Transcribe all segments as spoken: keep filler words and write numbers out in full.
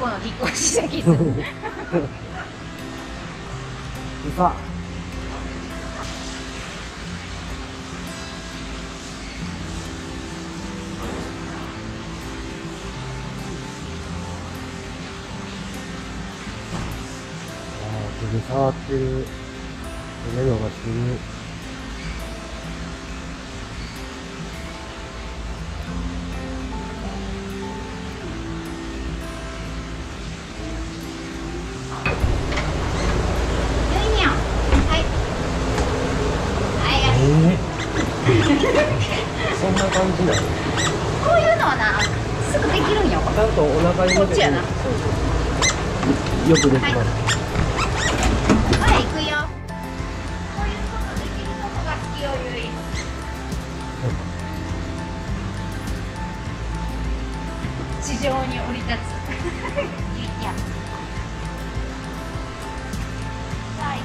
個の引っ越し先です。さあ触ってる、目のがしてる。そんな感じなの。こういうのはな、すぐできるんよ。ちゃんとお腹に。こっちやな。よくできます。はい地上に降り立つ。いや。最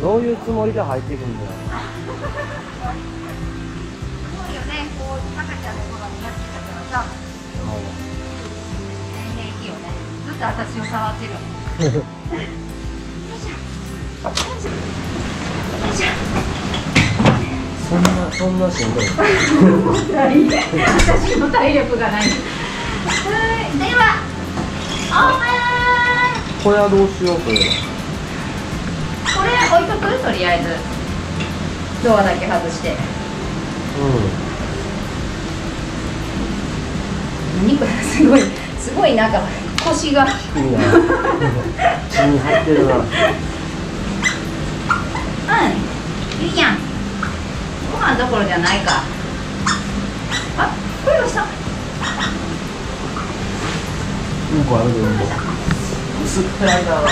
高。どういうつもりで入ってくるんだよ。すごいよね、こう赤ちゃんの頃にやってたからさ。全然いいよね。ずっと私を触ってる。よいしょ。よいしょ。よいしょ。そんな、そんなしんどい。私の体力がない。では、オープン。これはどうしようという。これ置いとく、とりあえず。ドアだけ外して。うん。肉がすごい、すごいなんか、腰が。いいな。血に入ってるな。うん、いいやん。ご飯どころじゃないか。あ、これをした。うんこあるでうんこ。吸ってないだろ。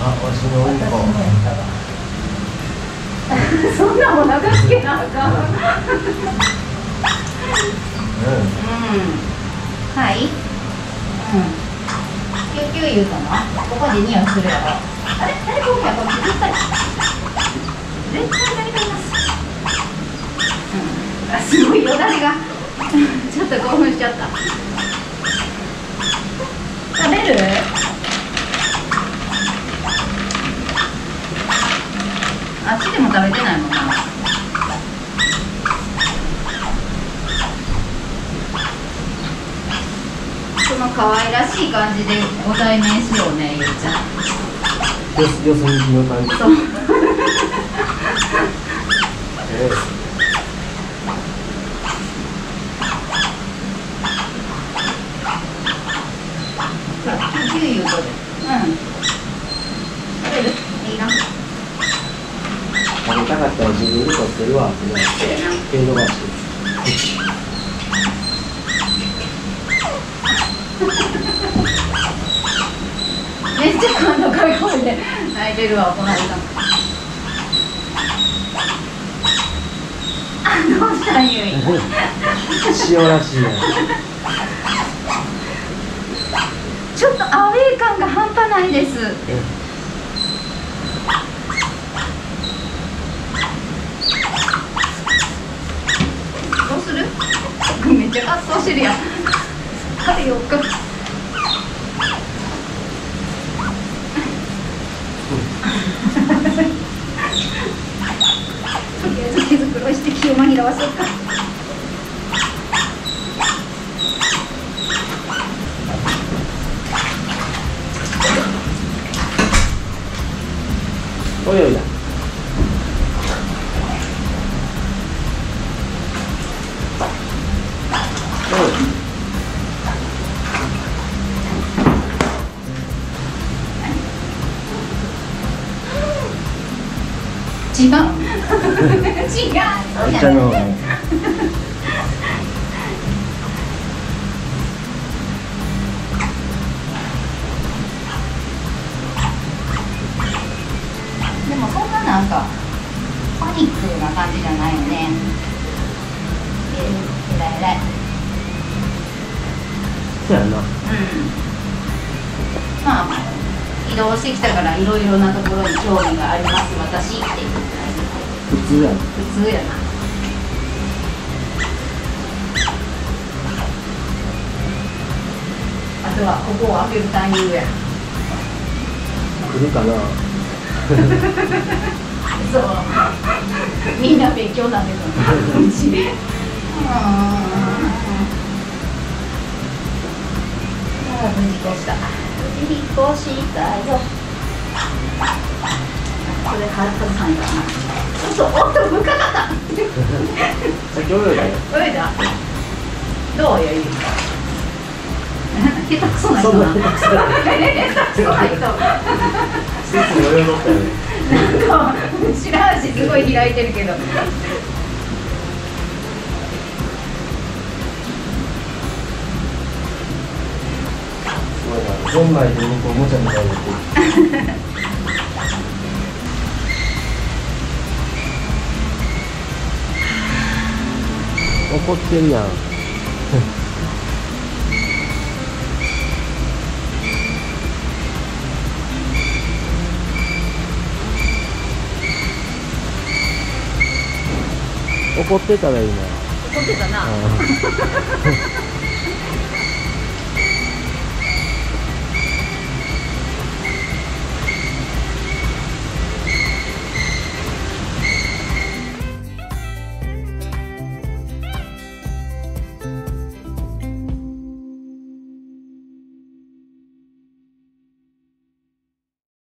あ、わしのうんこ。そんなもん流すけなあかん。うん。はい。うん。救急言うたな。ここで匂いするやろ。あれ、誰かおるやん、これ絶対。絶対誰かいます。うん、あ、すごいよだれが。ちょっと興奮しちゃった。食べる？あっちでも食べてないのかな。その可愛らしい感じでお題名しようね、ゆうちゃん。よし、よそにしようかい。そう。めっちゃ感動かい声で泣いてるわ、この間。塩らしいね。ちょっとアウェー感が半端ないです。どうする？めっちゃ発想してるやん。はい、よっか。とりあえず毛づくろいして気を紛らわそうか。おいおいだ。違う。違う。あんちゃんの方がいい。なんかパニックな感じじゃないよね。ええらいえらい。そうやな。うん。まあ移動してきたからいろいろなところに興味があります私って言ってない。普通やな。普通やな。人はここを開けるタイミングや。来るかな。そう。みんな勉強なんですよ。ああ、無事引っ越した。無事引っ越したよ。これカズさんやな。ちょっとおっと深かった。先泳いだよ。泳いだ。どう泳いだ。下手くそな人な。なんか白足すごい開いてるけど。どんな色のおもちゃみたいな。怒ってるやん。怒ってたらいいな。怒ってたな。